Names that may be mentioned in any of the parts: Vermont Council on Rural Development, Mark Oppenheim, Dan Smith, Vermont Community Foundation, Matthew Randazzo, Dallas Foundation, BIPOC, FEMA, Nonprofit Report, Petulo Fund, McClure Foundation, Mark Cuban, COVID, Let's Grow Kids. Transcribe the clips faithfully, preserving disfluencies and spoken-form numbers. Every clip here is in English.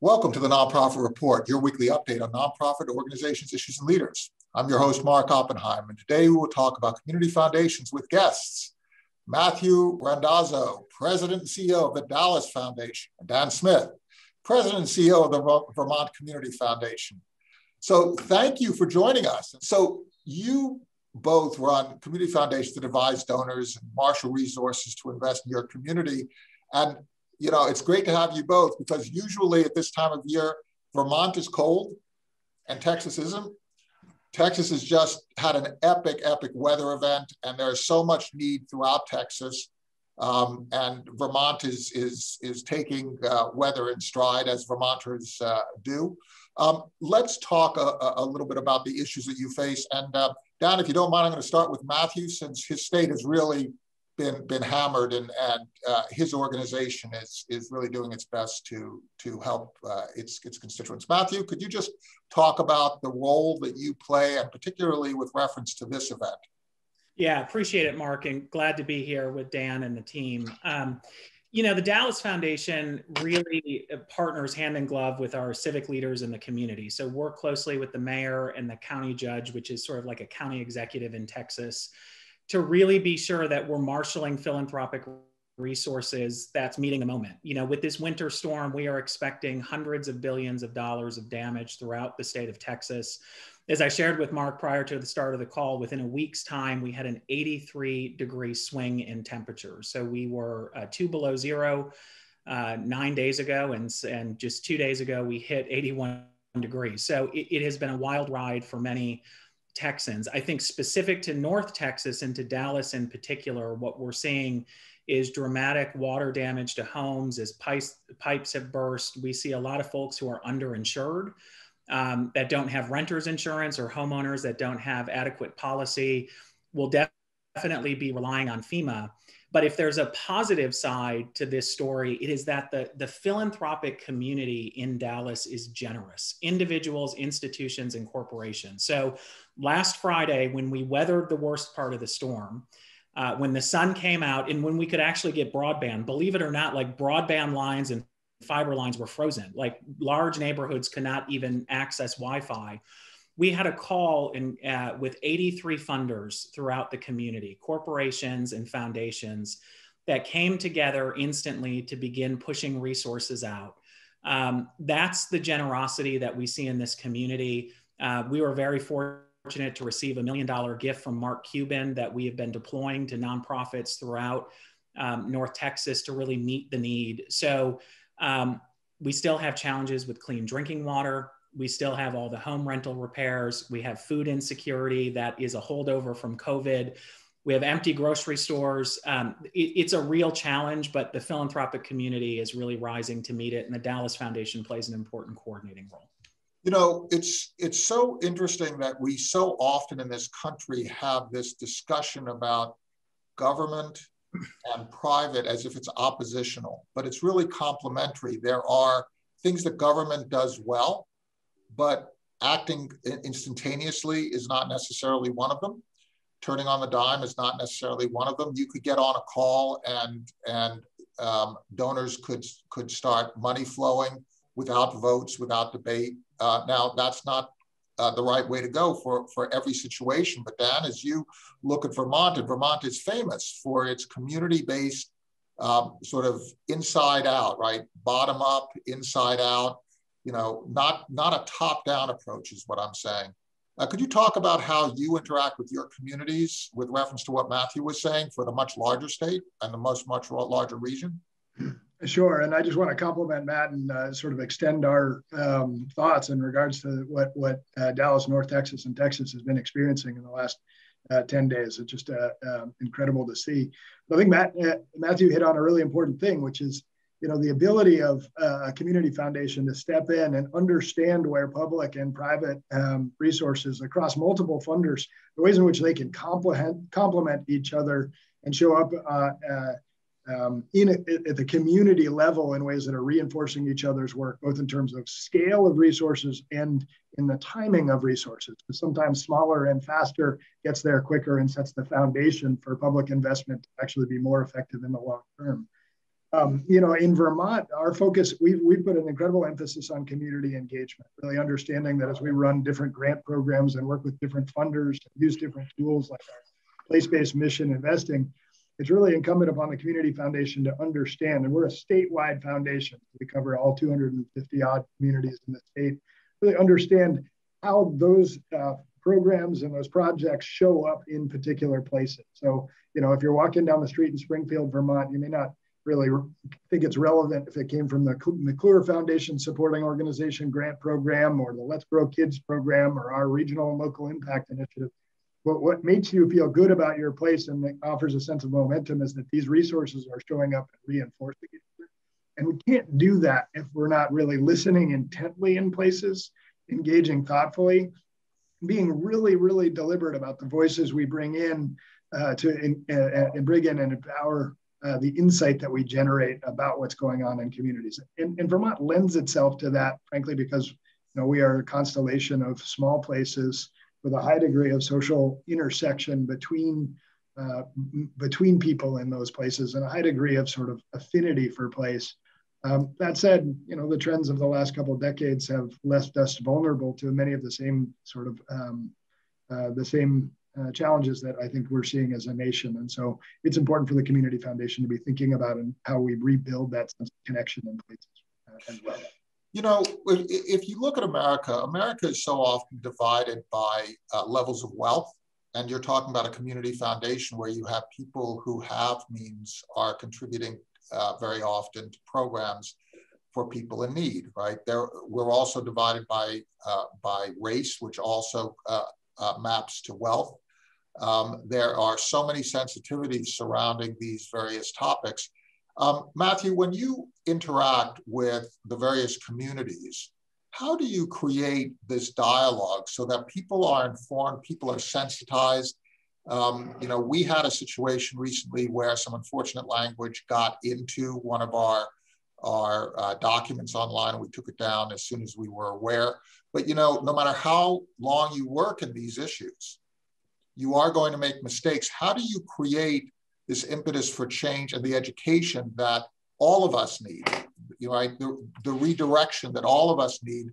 Welcome to the Nonprofit Report, your weekly update on nonprofit organizations, issues, and leaders. I'm your host, Mark Oppenheim, and today we will talk about community foundations with guests Matthew Randazzo, President and C E O of the Dallas Foundation, and Dan Smith, President and C E O of the Vermont Community Foundation. So thank you for joining us. So you both run community foundations that advise donors and marshal resources to invest in your community. And you know, it's great to have you both because usually at this time of year, Vermont is cold and Texas isn't. Texas has just had an epic, epic weather event, and there's so much need throughout Texas. Um, and Vermont is, is, is taking uh, weather in stride, as Vermonters uh, do. Um, let's talk a, a little bit about the issues that you face. And uh, Dan, if you don't mind, I'm going to start with Matthew, since his state has really been been hammered, and and uh, his organization is is really doing its best to to help uh, its its constituents. Matthew, could you just talk about the role that you play, and particularly with reference to this event? Yeah, appreciate it, Mark, and glad to be here with Dan and the team. Um, you know, the Dallas Foundation really partners hand in glove with our civic leaders in the community. So work closely with the mayor and the county judge, which is sort of like a county executive in Texas, to really be sure that we're marshaling philanthropic resources that's meeting the moment. You know, with this winter storm, we are expecting hundreds of billions of dollars of damage throughout the state of Texas. As I shared with Mark prior to the start of the call, within a week's time, we had an eighty-three degree swing in temperature. So we were uh, two below zero uh, nine days ago, and, and just two days ago, we hit eighty-one degrees. So it, it has been a wild ride for many Texans. I think specific to North Texas and to Dallas in particular, what we're seeing is dramatic water damage to homes as pipes, pipes have burst. We see a lot of folks who are underinsured, um, that don't have renter's insurance, or homeowners that don't have adequate policy will def- definitely be relying on FEMA. But if there's a positive side to this story, it is that the, the philanthropic community in Dallas is generous. Individuals, institutions, and corporations. So last Friday, when we weathered the worst part of the storm, uh, when the sun came out and when we could actually get broadband, believe it or not, like broadband lines and fiber lines were frozen. Like large neighborhoods could not even access Wi-Fi. We had a call in, uh, with eighty-three funders throughout the community, corporations and foundations that came together instantly to begin pushing resources out. Um, that's the generosity that we see in this community. Uh, we were very fortunate to receive a million dollar gift from Mark Cuban that we have been deploying to nonprofits throughout um, North Texas to really meet the need. So um, we still have challenges with clean drinking water. We still have all the home rental repairs. We have food insecurity that is a holdover from COVID. We have empty grocery stores. Um, it, it's a real challenge, but the philanthropic community is really rising to meet it, and the Dallas Foundation plays an important coordinating role. You know, it's, it's so interesting that we so often in this country have this discussion about government and private as if it's oppositional, but it's really complementary. There are things that government does well, but acting instantaneously is not necessarily one of them. Turning on the dime is not necessarily one of them. You could get on a call and, and um, donors could, could start money flowing without votes, without debate. Uh, now, that's not uh, the right way to go for, for every situation. But Dan, as you look at Vermont, and Vermont is famous for its community-based um, sort of inside out, right? Bottom up, inside out. You know, not, not a top-down approach is what I'm saying. Uh, could you talk about how you interact with your communities with reference to what Matthew was saying for the much larger state and the most much larger region? Sure, and I just want to compliment Matt and uh, sort of extend our um, thoughts in regards to what, what uh, Dallas, North Texas, and Texas has been experiencing in the last uh, ten days. It's just uh, uh, incredible to see. But I think Matt, uh, Matthew hit on a really important thing, which is you know, the ability of a community foundation to step in and understand where public and private um, resources across multiple funders, the ways in which they can complement complement each other and show up uh, uh, um, in a, at the community level in ways that are reinforcing each other's work, both in terms of scale of resources and in the timing of resources. Sometimes smaller and faster gets there quicker and sets the foundation for public investment to actually be more effective in the long term. Um, you know, in Vermont, our focus, we've, we've put an incredible emphasis on community engagement, really understanding that as we run different grant programs and work with different funders, use different tools like our place-based mission investing, it's really incumbent upon the Community Foundation to understand, and we're a statewide foundation, we cover all two hundred fifty odd communities in the state, really understand how those uh, programs and those projects show up in particular places. So, you know, if you're walking down the street in Springfield, Vermont, you may not really think it's relevant if it came from the McClure Foundation Supporting Organization Grant Program or the Let's Grow Kids Program or our Regional and Local Impact Initiative. But what makes you feel good about your place and that offers a sense of momentum is that these resources are showing up and reinforcing each other. And we can't do that if we're not really listening intently in places, engaging thoughtfully, being really, really deliberate about the voices we bring in uh, to in, uh, and bring in and empower Uh, the insight that we generate about what's going on in communities. And, and Vermont lends itself to that, frankly, because you know, we are a constellation of small places with a high degree of social intersection between, uh, between people in those places and a high degree of sort of affinity for place. Um, that said, you know, the trends of the last couple of decades have left us vulnerable to many of the same sort of, um, uh, the same Uh, challenges that I think we're seeing as a nation. And so it's important for the Community Foundation to be thinking about and how we rebuild that sense of connection in places uh, as well. You know, if, if you look at America, America is so often divided by uh, levels of wealth. And you're talking about a community foundation where you have people who have means are contributing uh, very often to programs for people in need, right? There, we're also divided by, uh, by race, which also uh, uh, maps to wealth. Um, there are so many sensitivities surrounding these various topics. Um, Matthew, when you interact with the various communities, how do you create this dialogue so that people are informed, people are sensitized? Um, you know, we had a situation recently where some unfortunate language got into one of our, our uh, documents online, and we took it down as soon as we were aware. But, you know, no matter how long you work in these issues, you are going to make mistakes. How do you create this impetus for change and the education that all of us need, right? The, the redirection that all of us need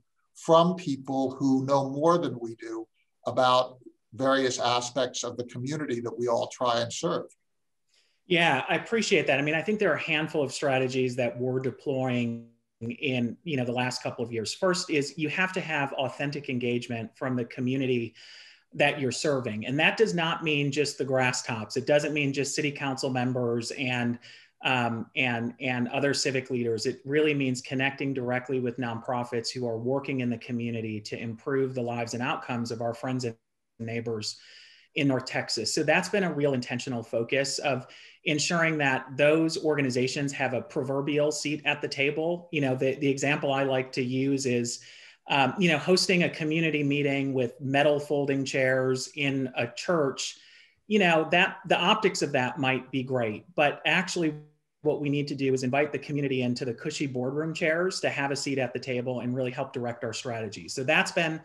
from people who know more than we do about various aspects of the community that we all try and serve? Yeah, I appreciate that. I mean, I think there are a handful of strategies that we're deploying in, you know, the last couple of years. First is you have to have authentic engagement from the community that you're serving. And that does not mean just the grass tops. It doesn't mean just city council members and, um, and, and other civic leaders. It really means connecting directly with nonprofits who are working in the community to improve the lives and outcomes of our friends and neighbors in North Texas. So that's been a real intentional focus of ensuring that those organizations have a proverbial seat at the table. You know, the, the example I like to use is Um, you know, hosting a community meeting with metal folding chairs in a church, you know, that the optics of that might be great, but actually what we need to do is invite the community into the cushy boardroom chairs to have a seat at the table and really help direct our strategy. So that's been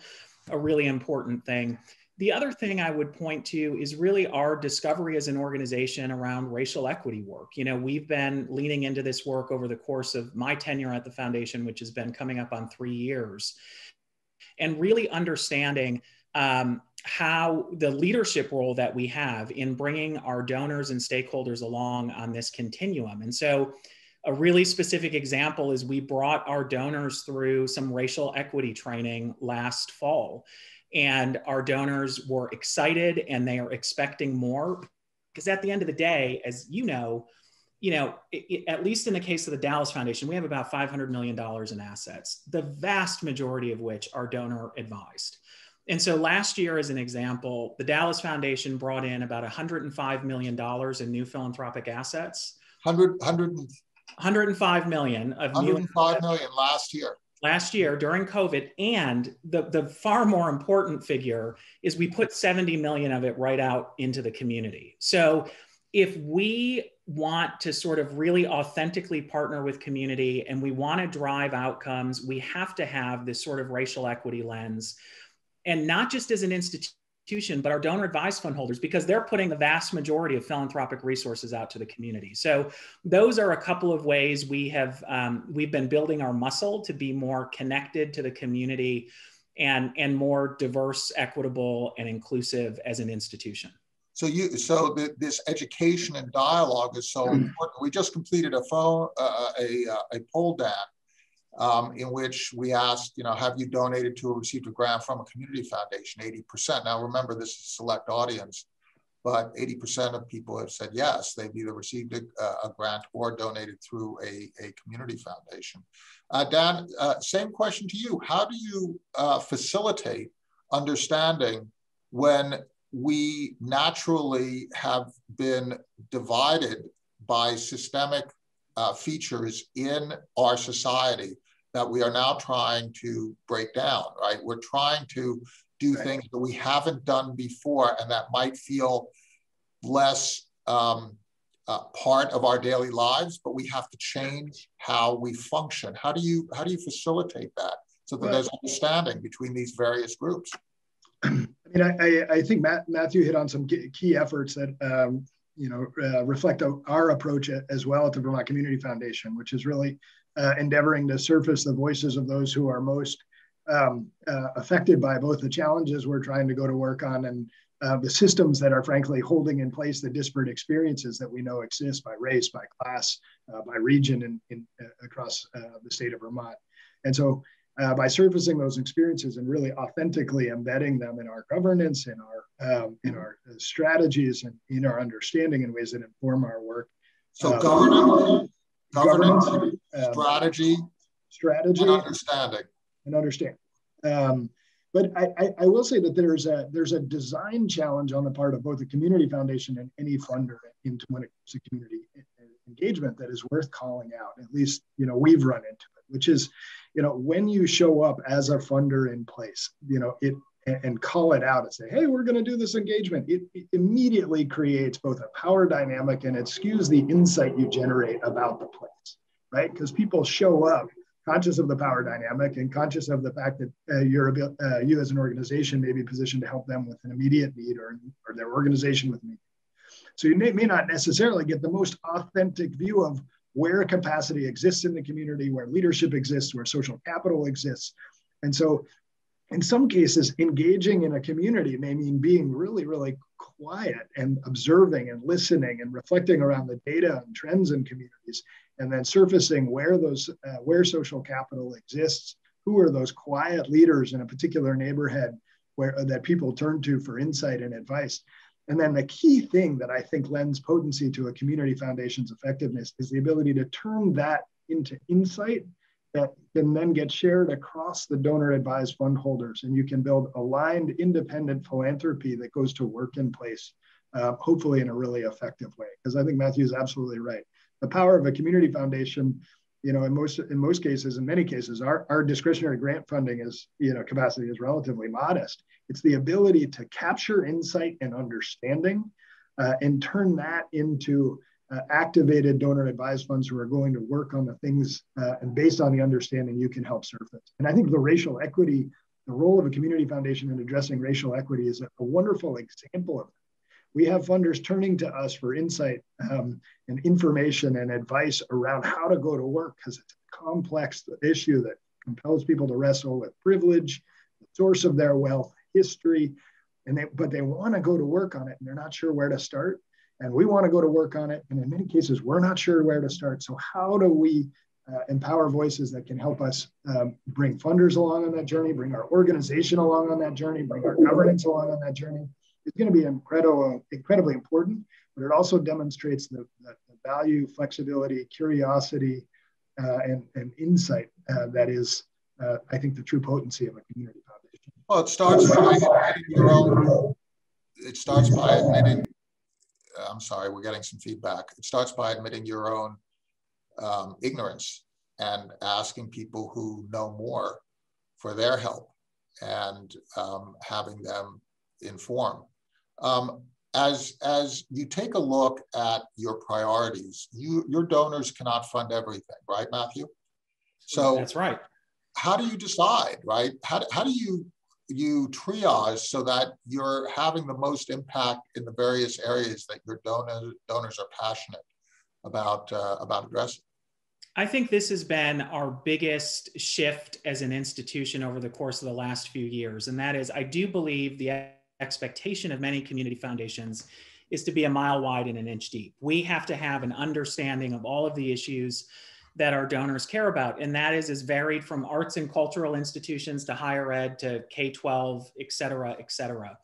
a really important thing. The other thing I would point to is really our discovery as an organization around racial equity work. You know, we've been leaning into this work over the course of my tenure at the foundation, which has been coming up on three years, and really understanding um, how the leadership role that we have in bringing our donors and stakeholders along on this continuum. And so a really specific example is we brought our donors through some racial equity training last fall. And our donors were excited and they are expecting more, because at the end of the day, as you know, you know, it, it, at least in the case of the Dallas Foundation, we have about five hundred million dollars in assets, the vast majority of which are donor advised. And so last year, as an example, the Dallas Foundation brought in about one hundred five million dollars in new philanthropic assets. one hundred, one hundred, one hundred five million of new one hundred five million last year. Last year during COVID, and the, the far more important figure is we put seventy million of it right out into the community. So if we want to sort of really authentically partner with community and we want to drive outcomes, we have to have this sort of racial equity lens, and not just as an institution, institution, but our donor advised fund holders, because they're putting the vast majority of philanthropic resources out to the community. So those are a couple of ways we have, um, we've been building our muscle to be more connected to the community and, and more diverse, equitable, and inclusive as an institution. So you, so the, this education and dialogue is so important. We just completed a phone, uh, a, a poll down um, in which we asked, you know, have you donated to or received a grant from a community foundation? eighty percent. Now remember, this is a select audience, but eighty percent of people have said yes. They've either received a, a grant or donated through a, a community foundation. Uh, Dan, uh, same question to you. How do you uh, facilitate understanding when we naturally have been divided by systemic uh, features in our society that we are now trying to break down, right? We're trying to do right. things that we haven't done before and that might feel less um, uh, part of our daily lives, but we have to change how we function. How do you, how do you facilitate that so that well, there's understanding between these various groups? I mean, I, I think Matt, Matthew hit on some key efforts that, um, you know, uh, reflect our approach as well at the Vermont Community Foundation, which is really uh, endeavoring to surface the voices of those who are most um, uh, affected by both the challenges we're trying to go to work on and uh, the systems that are frankly holding in place the disparate experiences that we know exist by race, by class, uh, by region and in, uh, across uh, the state of Vermont. And so Uh, by surfacing those experiences and really authentically embedding them in our governance, in our um, in our strategies, and in our understanding in ways that inform our work. So uh, governance, governance, governance um, strategy, strategy, and understanding, and understanding. Um, but I, I, I will say that there's a there's a design challenge on the part of both the community foundation and any funder into when it comes to community engagement that is worth calling out. At least you know we've run into it, which is. You know, when you show up as a funder in place, you know, it and call it out and say, hey, we're going to do this engagement. It, it immediately creates both a power dynamic and it skews the insight you generate about the place, right? Because people show up conscious of the power dynamic and conscious of the fact that uh, you're uh, you as an organization may be positioned to help them with an immediate need or, or their organization with me. So you may, may not necessarily get the most authentic view of where capacity exists in the community, where leadership exists, where social capital exists. And so in some cases, engaging in a community may mean being really, really quiet and observing and listening and reflecting around the data and trends in communities, and then surfacing where those uh, where social capital exists, who are those quiet leaders in a particular neighborhood where that people turn to for insight and advice. And then the key thing that I think lends potency to a community foundation's effectiveness is the ability to turn that into insight that can then get shared across the donor advised fund holders. And you can build aligned, independent philanthropy that goes to work in place, uh, hopefully in a really effective way. Because I think Matthew's absolutely right. The power of a community foundation, you know, in most, in most cases, in many cases, our, our discretionary grant funding is, you know, capacity is relatively modest. It's the ability to capture insight and understanding uh, and turn that into uh, activated donor advised funds who are going to work on the things uh, and based on the understanding you can help surface. And I think the racial equity, the role of a community foundation in addressing racial equity is a, a wonderful example of that. We have funders turning to us for insight um, and information and advice around how to go to work because it's a complex issue that compels people to wrestle with privilege, the source of their wealth, history, and they, but they want to go to work on it and they're not sure where to start. And we want to go to work on it. And in many cases, we're not sure where to start. So how do we uh, empower voices that can help us um, bring funders along on that journey, bring our organization along on that journey, bring our governance along on that journey? It's going to be incredible, incredibly important, but it also demonstrates the, the value, flexibility, curiosity, uh, and, and insight uh, that is, uh, I think, the true potency of a community foundation. Well, it starts by admitting your own, it starts by admitting, I'm sorry, we're getting some feedback. It starts by admitting your own um, ignorance and asking people who know more for their help and um, having them inform. Um, as, as you take a look at your priorities, you, your donors cannot fund everything, right, Matthew? So that's right. How do you decide, right? How, how do you you triage so that you're having the most impact in the various areas that your donors, donors are passionate about, uh, about addressing? I think this has been our biggest shift as an institution over the course of the last few years. And that is, I do believe the expectation of many community foundations is to be a mile wide and an inch deep. We have to have an understanding of all of the issues that our donors care about. And that is as varied from arts and cultural institutions to higher ed to K twelve, et cetera, et cetera.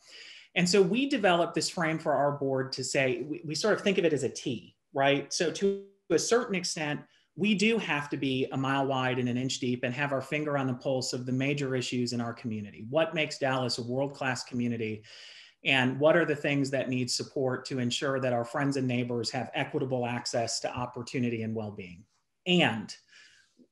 And so we developed this frame for our board to say, we, we sort of think of it as a T, right? So to a certain extent, we do have to be a mile wide and an inch deep and have our finger on the pulse of the major issues in our community. What makes Dallas a world-class community? And what are the things that need support to ensure that our friends and neighbors have equitable access to opportunity and well-being? And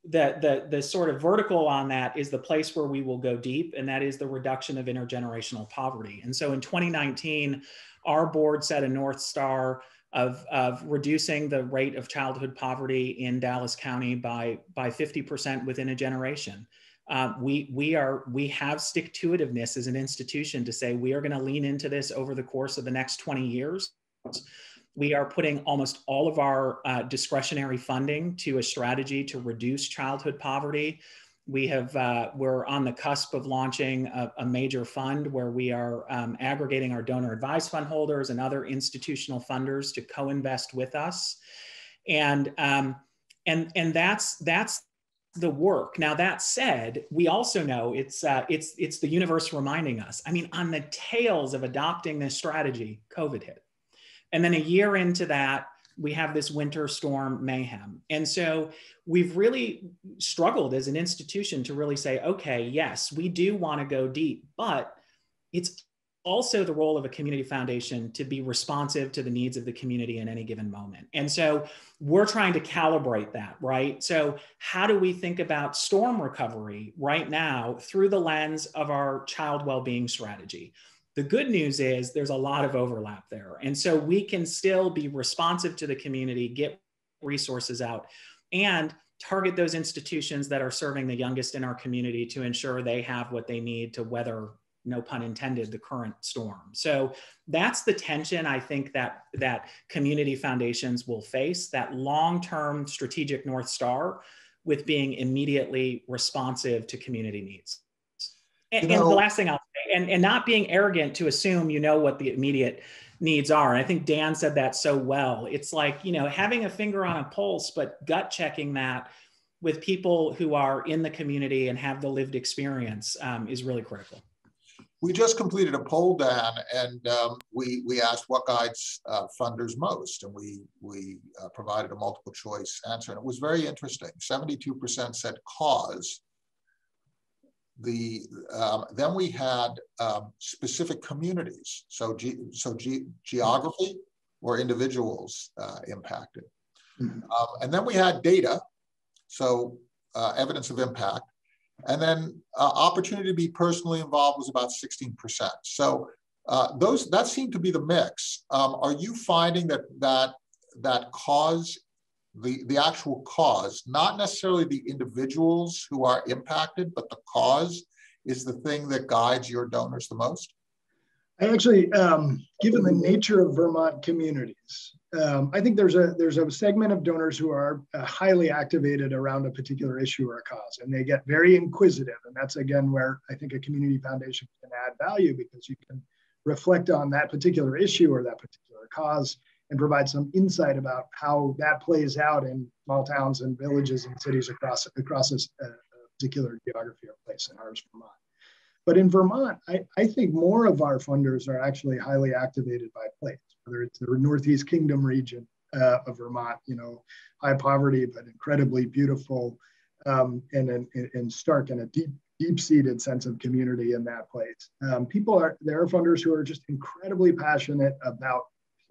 the, the, the sort of vertical on that is the place where we will go deep, and that is the reduction of intergenerational poverty. And so in twenty nineteen, our board set a North Star of, of reducing the rate of childhood poverty in Dallas County by, by fifty percent within a generation. Uh, we, we, are, we have stick-to-itiveness as an institution to say we are going to lean into this over the course of the next twenty years. We are putting almost all of our uh, discretionary funding to a strategy to reduce childhood poverty. We have, uh, we're on the cusp of launching a, a major fund where we are um, aggregating our donor advised fund holders and other institutional funders to co-invest with us. And, um, and, and that's, that's the work. Now, that said, we also know it's, uh, it's, it's the universe reminding us. I mean, on the tails of adopting this strategy, COVID hit. And then a year into that, we have this winter storm mayhem. And so we've really struggled as an institution to really say, okay, yes, we do want to go deep, but it's also the role of a community foundation to be responsive to the needs of the community in any given moment. And so we're trying to calibrate that, right? So how do we think about storm recovery right now through the lens of our child well-being strategy? The good news is there's a lot of overlap there. And so we can still be responsive to the community, get resources out, and target those institutions that are serving the youngest in our community to ensure they have what they need to weather, no pun intended, the current storm. So that's the tension I think that, that community foundations will face, that long-term strategic North Star with being immediately responsive to community needs. And, you know, and the last thing I'll say, and, and not being arrogant to assume you know what the immediate needs are. And I think Dan said that so well. It's like, you know, having a finger on a pulse, but gut checking that with people who are in the community and have the lived experience um, is really critical. We just completed a poll, Dan, and um, we, we asked what guides uh, funders most, and we, we uh, provided a multiple choice answer. And it was very interesting. seventy-two percent said cause. The, um, then we had um, specific communities, so, ge so ge geography or individuals uh, impacted. Mm-hmm. um, and then we had data, so uh, evidence of impact. And then uh, opportunity to be personally involved was about sixteen percent. So uh, those, that seemed to be the mix. Um, are you finding that, that, that cause, The, the actual cause, not necessarily the individuals who are impacted, but the cause is the thing that guides your donors the most? I actually, um, given the nature of Vermont communities, um, I think there's a, there's a segment of donors who are uh, highly activated around a particular issue or a cause, and they get very inquisitive. And that's, again, where I think a community foundation can add value, because you can reflect on that particular issue or that particular cause and provide some insight about how that plays out in small towns and villages and cities across across this uh, particular geography or place, in ours, Vermont. But in Vermont, I, I think more of our funders are actually highly activated by place, whether it's the Northeast Kingdom region uh, of Vermont, you know, high poverty, but incredibly beautiful um, and, and, and stark and a deep, deep-seated sense of community in that place. Um, people are, there are funders who are just incredibly passionate about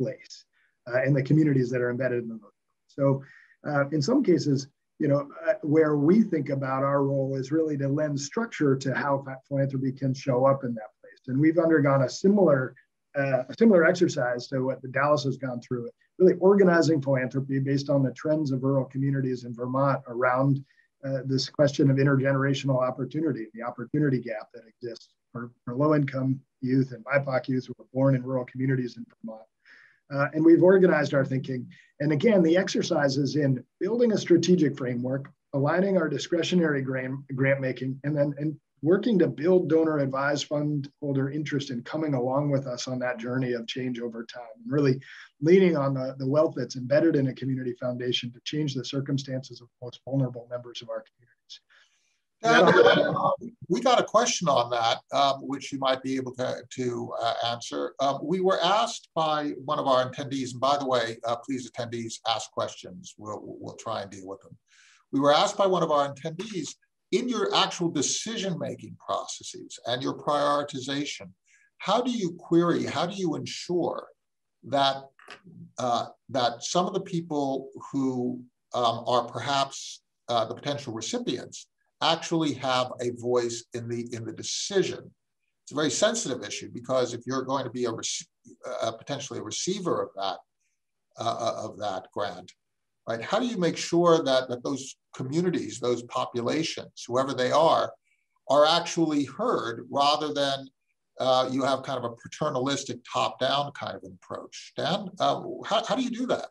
place. Uh, and the communities that are embedded in them. So uh, in some cases, you know, uh, where we think about our role is really to lend structure to how philanthropy can show up in that place. And we've undergone a similar, uh, a similar exercise to what the Dallas has gone through, really organizing philanthropy based on the trends of rural communities in Vermont around uh, this question of intergenerational opportunity, the opportunity gap that exists or, or low-income youth and B I P O C youth who were born in rural communities in Vermont. Uh, and we've organized our thinking. And again, the exercise is in building a strategic framework, aligning our discretionary grant, grant making, and then and working to build donor advised fund holder interest in coming along with us on that journey of change over time, and really leaning on the, the wealth that's embedded in a community foundation to change the circumstances of the most vulnerable members of our communities. And, uh, we got a question on that, um, which you might be able to, to uh, answer. Um, we were asked by one of our attendees, and by the way, uh, please attendees, ask questions. We'll, we'll try and deal with them. We were asked by one of our attendees, in your actual decision-making processes and your prioritization, how do you query, how do you ensure that, uh, that some of the people who um, are perhaps uh, the potential recipients actually have a voice in the, in the decision? It's a very sensitive issue, because if you're going to be a, a potentially a receiver of that, uh, of that grant, right? How do you make sure that, that those communities, those populations, whoever they are, are actually heard, rather than uh, you have kind of a paternalistic top-down kind of approach? Dan, uh, how, how do you do that?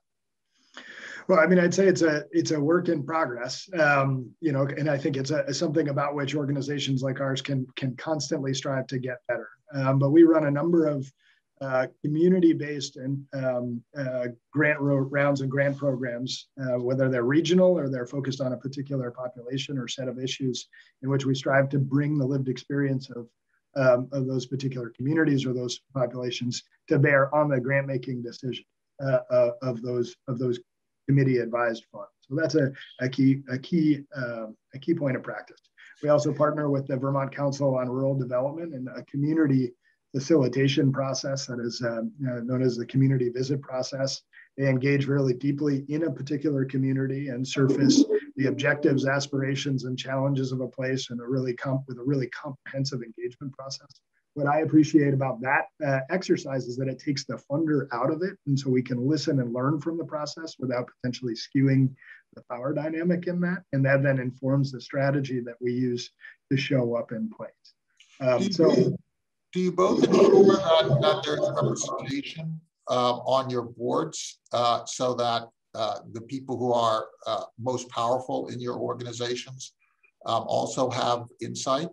Well, I mean, I'd say it's a it's a work in progress, um, you know, and I think it's a, something about which organizations like ours can can constantly strive to get better. Um, but we run a number of Uh, community-based and um, uh, grant rounds and grant programs, uh, whether they're regional or they're focused on a particular population or set of issues, in which we strive to bring the lived experience of, um, of those particular communities or those populations to bear on the grant-making decision uh, uh, of those of those committee-advised funds. So that's a, a key a key uh, a key point of practice. We also partner with the Vermont Council on Rural Development and a community facilitation process that is uh, known as the community visit process. They engage really deeply in a particular community and surface the objectives, aspirations, and challenges of a place, and a really comp with a really comprehensive engagement process. What I appreciate about that uh, exercise is that it takes the funder out of it, and so we can listen and learn from the process without potentially skewing the power dynamic in that, and that then informs the strategy that we use to show up in place. Um, so. Do you both ensure that, that there's representation uh, on your boards uh, so that uh, the people who are uh, most powerful in your organizations um, also have insight?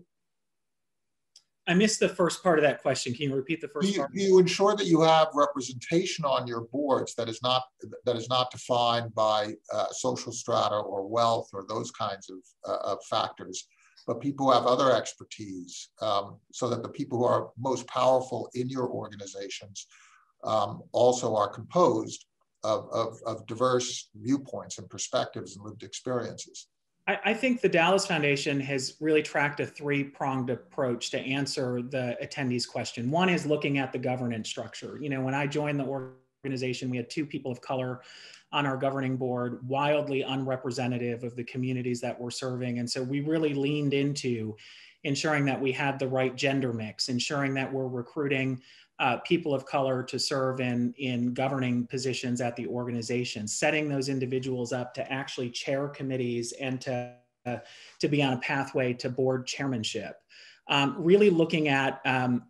I missed the first part of that question. Can you repeat the first do you, part? Do you ensure that you have representation on your boards that is not, that is not defined by uh, social strata or wealth or those kinds of, uh, of factors, but people who have other expertise, um, so that the people who are most powerful in your organizations um, also are composed of, of, of diverse viewpoints and perspectives and lived experiences? I, I think the Dallas Foundation has really tracked a three-pronged approach to answer the attendees' question. One is looking at the governance structure. You know, when I joined the organization, we had two people of color on our governing board, wildly unrepresentative of the communities that we're serving. And so we really leaned into ensuring that we had the right gender mix, ensuring that we're recruiting uh, people of color to serve in, in governing positions at the organization, setting those individuals up to actually chair committees and to, uh, to be on a pathway to board chairmanship. Um, really looking at, um,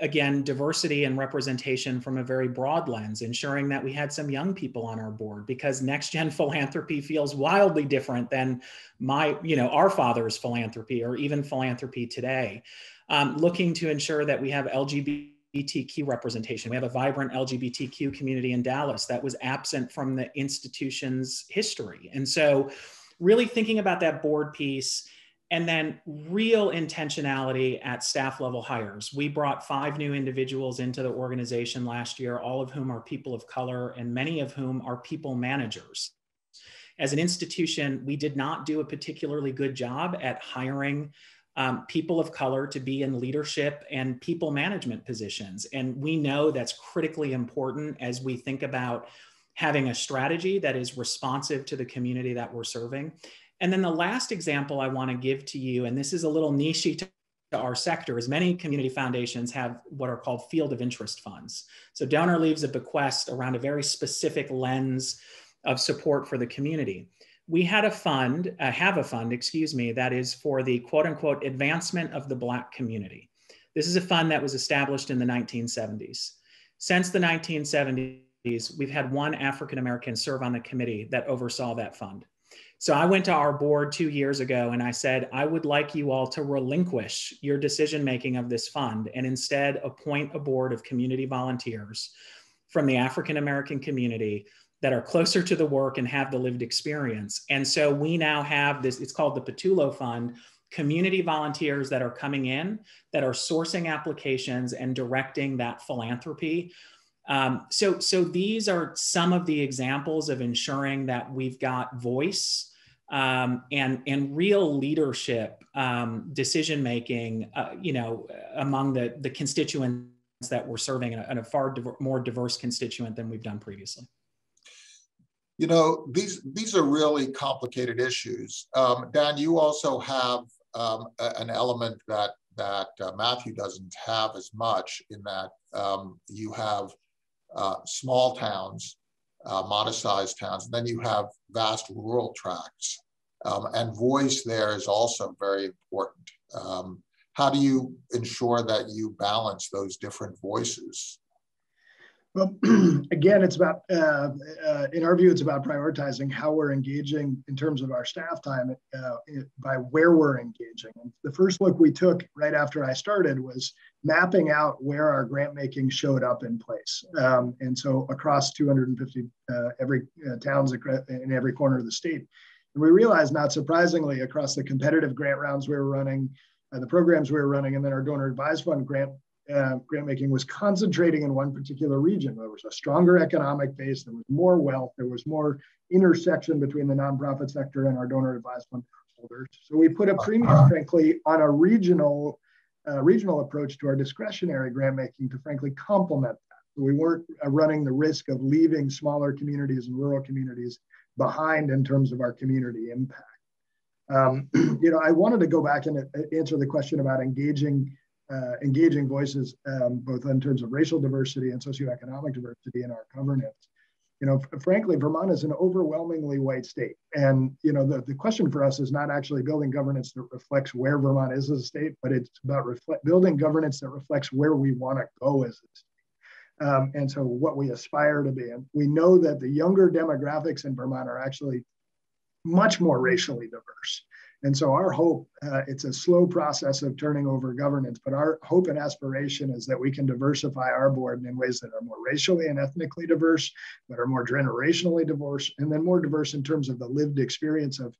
again, diversity and representation from a very broad lens, ensuring that we had some young people on our board, because Next Gen philanthropy feels wildly different than my, you know, our father's philanthropy or even philanthropy today. Um, looking to ensure that we have L G B T Q representation. We have a vibrant L G B T Q community in Dallas that was absent from the institution's history. And so really thinking about that board piece. And then real intentionality at staff level hires. We brought five new individuals into the organization last year, all of whom are people of color and many of whom are people managers. As an institution, we did not do a particularly good job at hiring um, people of color to be in leadership and people management positions. And we know that's critically important as we think about having a strategy that is responsive to the community that we're serving. And then the last example I want to give to you, and this is a little niche to our sector, is many community foundations have what are called field of interest funds. So donor leaves a bequest around a very specific lens of support for the community. We had a fund, uh, have a fund, excuse me, that is for the quote unquote advancement of the Black community. This is a fund that was established in the nineteen seventies. Since the nineteen seventies, we've had one African-American serve on the committee that oversaw that fund. So I went to our board two years ago and I said, I would like you all to relinquish your decision-making of this fund and instead appoint a board of community volunteers from the African-American community that are closer to the work and have the lived experience. And so we now have this, it's called the Petulo Fund, community volunteers that are coming in, that are sourcing applications and directing that philanthropy. Um, so, so these are some of the examples of ensuring that we've got voice um, and, and real leadership um, decision-making, uh, you know, among the, the constituents that we're serving, and a, and a far div- more diverse constituent than we've done previously. You know, these, these are really complicated issues. Um, Dan, you also have um, a, an element that, that uh, Matthew doesn't have as much, in that um, you have Uh, small towns, uh, modest-sized towns, and then you have vast rural tracts. Um, and voice there is also very important. Um, how do you ensure that you balance those different voices? Well, again, it's about, uh, uh, in our view, it's about prioritizing how we're engaging in terms of our staff time uh, it, by where we're engaging. And the first look we took right after I started was mapping out where our grant making showed up in place. Um, and so across two hundred fifty uh, every uh, towns in every corner of the state. And we realized, not surprisingly, across the competitive grant rounds we were running, uh, the programs we were running, and then our donor advised fund grant Uh, grant making was concentrating in one particular region. There was a stronger economic base, there was more wealth, there was more intersection between the nonprofit sector and our donor advised fund holders. So we put a premium, frankly, on a regional, uh, regional approach to our discretionary grant making to, frankly, complement that. So we weren't uh, running the risk of leaving smaller communities and rural communities behind in terms of our community impact. Um, you know, I wanted to go back and answer the question about engaging Uh, engaging voices, um, both in terms of racial diversity and socioeconomic diversity in our governance. You know, frankly, Vermont is an overwhelmingly white state. And, you know, the, the question for us is not actually building governance that reflects where Vermont is as a state, but it's about reflect, building governance that reflects where we want to go as a state. Um, and so what we aspire to be. And we know that the younger demographics in Vermont are actually much more racially diverse. And so our hope, uh, it's a slow process of turning over governance, but our hope and aspiration is that we can diversify our board in ways that are more racially and ethnically diverse, that are more generationally diverse, and then more diverse in terms of the lived experience of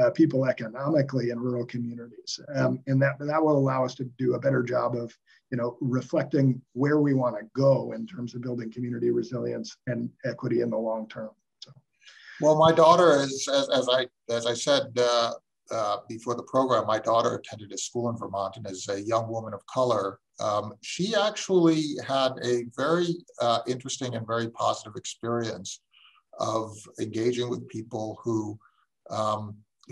uh, people economically in rural communities. Um, and that, that will allow us to do a better job of, you know, reflecting where we want to go in terms of building community resilience and equity in the long term. So. Well, my daughter is, as, as, I, as I said, uh, Uh, before the program, my daughter attended a school in Vermont, and as a young woman of color, um, she actually had a very uh, interesting and very positive experience of engaging with people who um,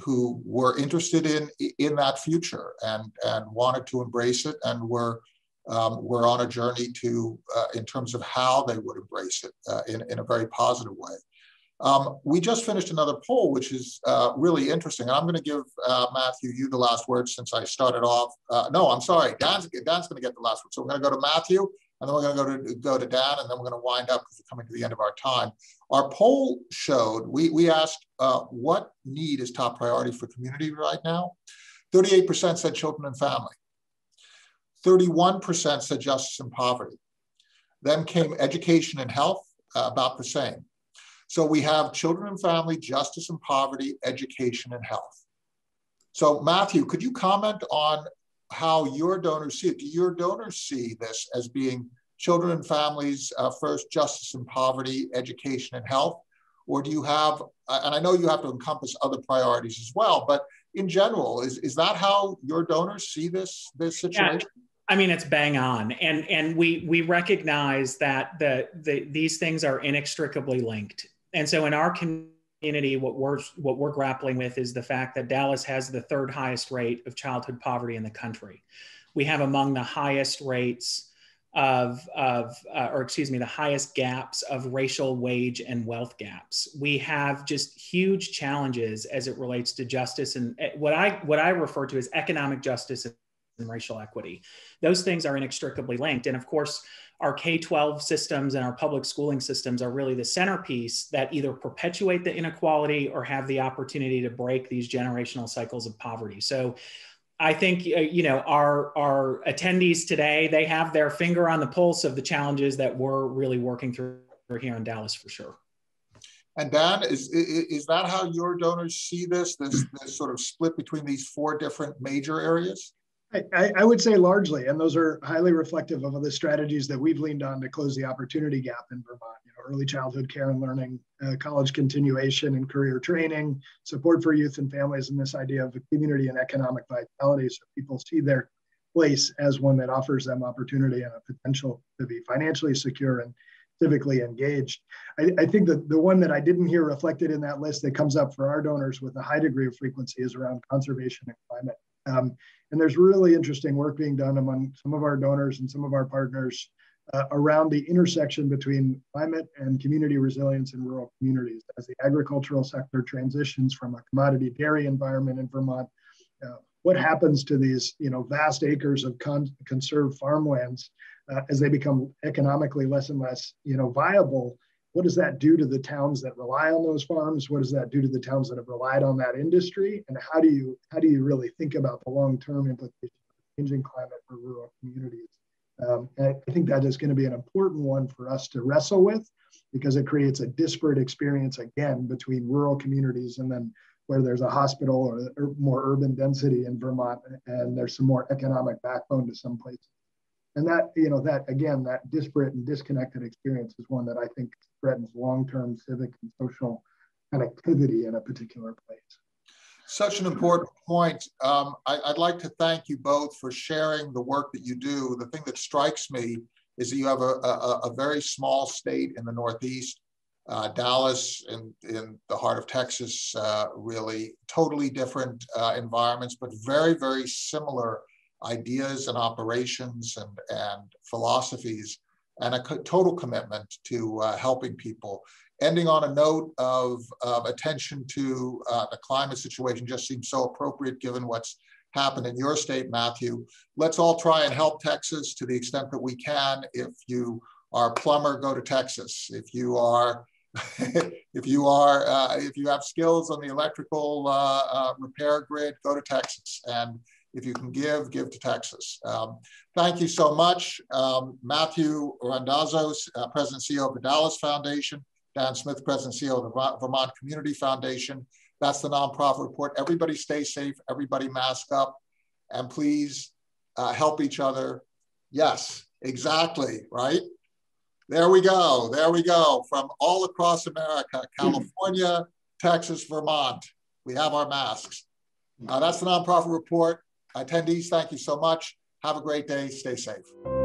who were interested in in that future and and wanted to embrace it, and were um, were on a journey to uh, in terms of how they would embrace it uh, in in a very positive way. Um, we just finished another poll, which is uh, really interesting. And I'm going to give uh, Matthew, you the last word, since I started off. Uh, no, I'm sorry. Dan's, Dan's going to get the last word. So we're going to go to Matthew, and then we're going to go to go to Dan, and then we're going to wind up because we're coming to the end of our time. Our poll showed, we, we asked uh, what need is top priority for community right now? thirty-eight percent said children and family. thirty-one percent said justice and poverty. Then came education and health, uh, about the same. So we have children and family, justice and poverty, education and health. So Matthew, could you comment on how your donors see it? Do your donors see this as being children and families uh, first, justice and poverty, education and health? Or do you have, and I know you have to encompass other priorities as well, but in general, is, is that how your donors see this, this situation? Yeah. I mean, it's bang on, and and we we recognize that the, the these things are inextricably linked. And so, in our community, what we're what we're grappling with is the fact that Dallas has the third highest rate of childhood poverty in the country. We have among the highest rates of of uh, or excuse me, the highest gaps of racial wage and wealth gaps. We have just huge challenges as it relates to justice and what I what I refer to as economic justice and racial equity. Those things are inextricably linked. And of course, our K twelve systems and our public schooling systems are really the centerpiece that either perpetuate the inequality or have the opportunity to break these generational cycles of poverty. So I think, you know, our, our attendees today, they have their finger on the pulse of the challenges that we're really working through here in Dallas for sure. And Dan, is, is that how your donors see this, this, this sort of split between these four different major areas? I, I would say largely, and those are highly reflective of the strategies that we've leaned on to close the opportunity gap in Vermont. You know, early childhood care and learning, uh, college continuation and career training, support for youth and families, and this idea of a community and economic vitality, so people see their place as one that offers them opportunity and a potential to be financially secure and civically engaged. I, I think that the one that I didn't hear reflected in that list that comes up for our donors with a high degree of frequency is around conservation and climate. Um, and there's really interesting work being done among some of our donors and some of our partners uh, around the intersection between climate and community resilience in rural communities. As the agricultural sector transitions from a commodity dairy environment in Vermont, uh, what happens to these you know, vast acres of con conserved farmlands uh, as they become economically less and less you know, viable? What does that do to the towns that rely on those farms? What does that do to the towns that have relied on that industry? And how do you how do you really think about the long-term implications of changing climate for rural communities? Um, and I think that is going to be an important one for us to wrestle with, because it creates a disparate experience again between rural communities and then where there's a hospital or, or more urban density in Vermont, and there's some more economic backbone to some places. And that, you know, that again, that disparate and disconnected experience is one that I think threatens long-term civic and social connectivity in a particular place. Such an important point. Um, I, I'd like to thank you both for sharing the work that you do. The thing that strikes me is that you have a, a, a very small state in the Northeast, uh, Dallas, in, in the heart of Texas, uh, really totally different uh, environments, but very, very similar ideas and operations and, and philosophies, and a co total commitment to uh, helping people. Ending on a note of, of attention to uh, the climate situation just seems so appropriate given what's happened in your state, Matthew. Let's all try and help Texas to the extent that we can. If you are a plumber, go to Texas. If you are, if you are, uh, if you have skills on the electrical uh, uh, repair grid, go to Texas. And if you can give, give to Texas. Um, thank you so much. Um, Matthew Randazzo, uh, President and C E O of the Dallas Foundation, Dan Smith, President and C E O of the Vermont Community Foundation. That's the Nonprofit Report. Everybody stay safe, everybody mask up, and please uh, help each other. Yes, exactly, right? There we go, there we go. From all across America, California, Texas, Vermont, we have our masks. Uh, that's the Nonprofit Report. Attendees, thank you so much. Have a great day. Stay safe.